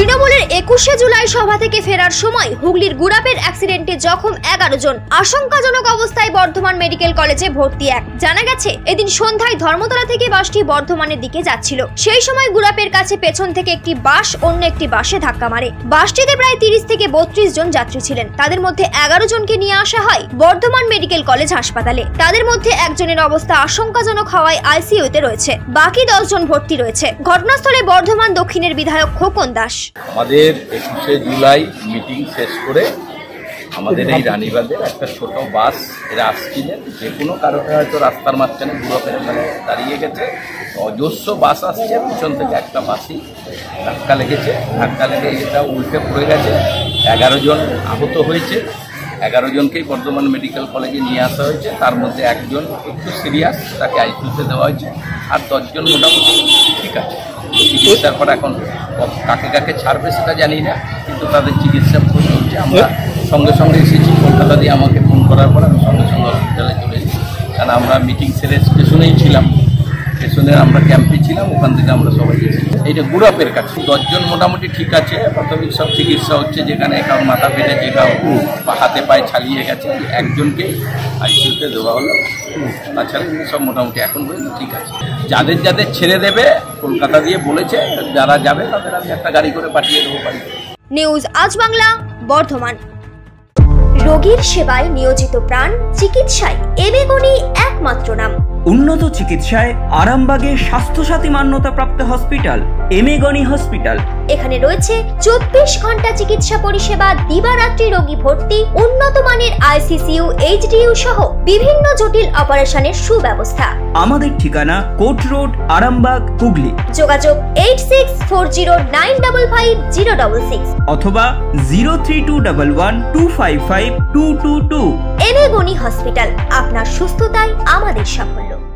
তৃণমূলের ২১শে জুলাই সভা থেকে ফেরার সময় হুগলির গুড়াপের অ্যাক্সিডেন্টে জখম ১১ জন। আশঙ্কাজনক অবস্থায় বর্ধমান মেডিকেল কলেজে ভর্তি এক। জানা গেছে এদিন সন্ধ্যায় ধর্মতলা থেকে বাসটি বর্ধমানের দিকে যাচ্ছিল। সেই সময় গুড়াপের কাছে পেছন থেকে একটি বাস অন্য একটি বাসে ধাক্কা মারে। বাসটিতে প্রায় ৩০ থেকে ৩২ জন যাত্রী ছিলেন। তাদের মধ্যে ১১ জনকে নিয়ে আসা হয় বর্ধমান মেডিকেল কলেজ হাসপাতালে। তাদের মধ্যে একজনের অবস্থা আশঙ্কাজনক হওয়ায় আইসিইউতে রয়েছে, বাকি ১০ জন ভর্তি রয়েছে। ঘটনাস্থলে বর্ধমান দক্ষিণের বিধায়ক खोकन दास। 21 जुलाई मीटिंग शेष कर रानीबाद एक छोटो बस एरा आसछिलेन जेकोनो कारणे तो रास्तार माझखाने गुड़ापेर दाड़िये गेछे अजस्र बस आसछे पिछन थेके एकटा बासई धक्का लेगे एटा उल्टे पड़े गेछे। 11 जन आहत हयेछे। 11 जनकेई बर्धमान मेडिकल कलेजे निये आसा हयेछे। तार मध्ये एकजन एकटु सिरियास, ताके आईसीइउते देवा हयेछे और 10 जन मोटामुटी ठीक आछे। चिकित्सार पर एखन काके छाड़बे सेटा जानि ना, किन्तु तादेर चिकित्सा चलछे। आमरा संगे संगे एसेछि कलकाता दिये आमाके फोन करार पर आमि संगे संगे हस्पिटाले चले एसेछि, कारण आमरा मिटिंग सेरे स्टेशनेई छिलाम। स्टेशने आमरा कैम्पे छिलाम, ओखान थेके आमरा सबाई एसेछि। एटा गुड़ापेर काछे। 10 जन मोटामुटी ठीक आछे, प्राथमिक सब चिकित्सा हच्छे। जेखाने कारो माथा फेटेछे, कारो हाथे पाये छालिये गेछे, एकजनके आईसीइउते देওয়া হলো। তাছাড়া সব মোটামুটি এখন পর্যন্ত ঠিক আছে। যাদের যাদের ছেড়ে দেবে কলকাতা দিয়ে বলেছে, যারা যাবে তাদের আমি একটা গাড়ি করে পাঠিয়ে দেবো বাড়ি। নিউজ আজ বাংলা, বর্ধমান। রোগীর সেবায় নিয়োজিত প্রাণ, চিকিৎসায় এবেগুনি একমাত্র নাম। উন্নত চিকিৎসায় আরামবাগে স্বাস্থ্যসাথী মান্যতাপ্রাপ্ত হসপিটাল এমেগনি হসপিটাল। এখানে রয়েছে ২৪ ঘন্টা চিকিৎসা পরিষেবা, দিবারাত্রি রোগী ভর্তি, উন্নত মানের আইসিসিউ, এইচডিইউ সহ বিভিন্ন জটিল অপারেশনের সুব্যবস্থা। আমাদের ঠিকানা কোট রোড, আরামবাগ, হুগলি। যোগাযোগ 8640955066 অথবা 032112552222। এমেগনি হসপিটাল, আপনার সুস্থতাই আমাদের সাফল্য।